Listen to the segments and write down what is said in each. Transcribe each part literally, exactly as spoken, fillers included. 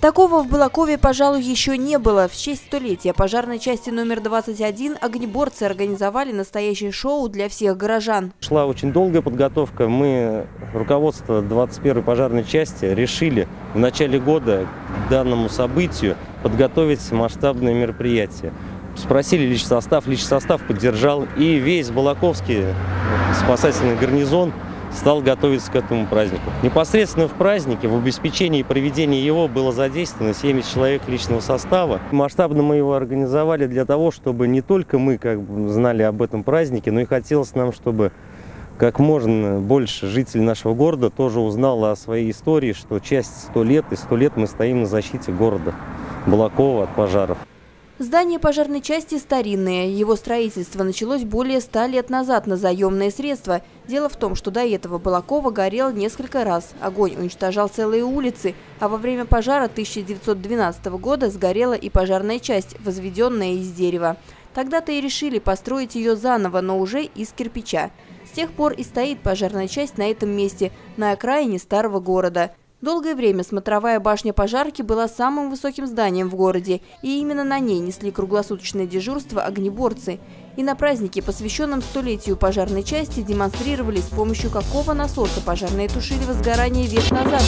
Такого в Балакове, пожалуй, еще не было. В честь столетия пожарной части номер двадцать один огнеборцы организовали настоящее шоу для всех горожан. Шла очень долгая подготовка. Мы, руководство двадцать первой пожарной части, решили в начале года к данному событию подготовить масштабное мероприятие. Спросили личный состав, личный состав поддержал, и весь Балаковский спасательный гарнизон стал готовиться к этому празднику. Непосредственно в празднике, в обеспечении и проведении его было задействовано семьдесят человек личного состава. Масштабно мы его организовали для того, чтобы не только мы как бы знали об этом празднике, но и хотелось нам, чтобы как можно больше жителей нашего города тоже узнало о своей истории, что часть сто лет, и сто лет мы стоим на защите города Балакова от пожаров. Здание пожарной части старинное. Его строительство началось более ста лет назад на заемные средства. Дело в том, что до этого Балаково горело несколько раз. Огонь уничтожал целые улицы. А во время пожара тысяча девятьсот двенадцатого года сгорела и пожарная часть, возведенная из дерева. Тогда-то и решили построить ее заново, но уже из кирпича. С тех пор и стоит пожарная часть на этом месте, на окраине старого города. Долгое время смотровая башня пожарки была самым высоким зданием в городе, и именно на ней несли круглосуточное дежурство огнеборцы. И на празднике, посвященном столетию пожарной части, демонстрировали, с помощью какого насоса пожарные тушили возгорание век назад.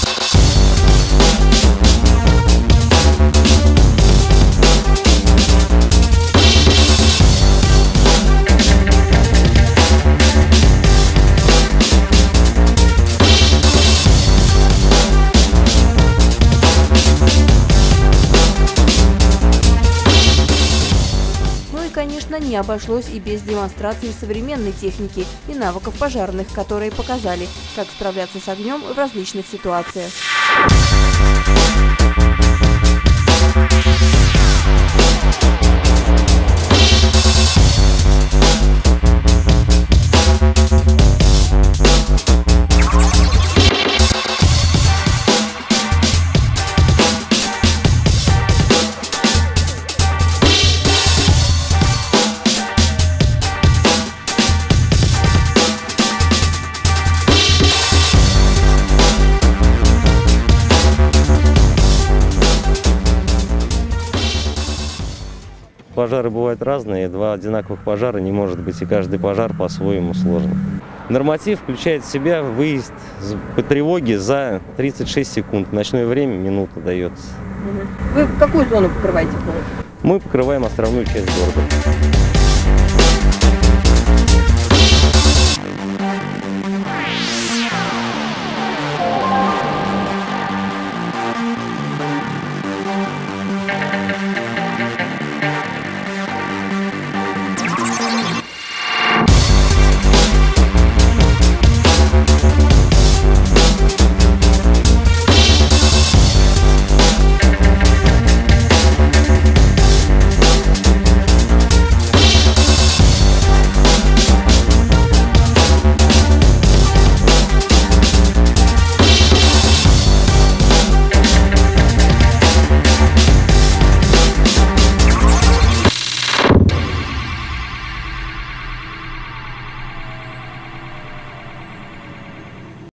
Конечно, не обошлось и без демонстрации современной техники и навыков пожарных, которые показали, как справляться с огнем в различных ситуациях. Пожары бывают разные, два одинаковых пожара не может быть, и каждый пожар по-своему сложен. Норматив включает в себя выезд по тревоге за тридцать шесть секунд. В ночное время минута дается. Вы какую зону покрываете полностью? Мы покрываем островную часть города.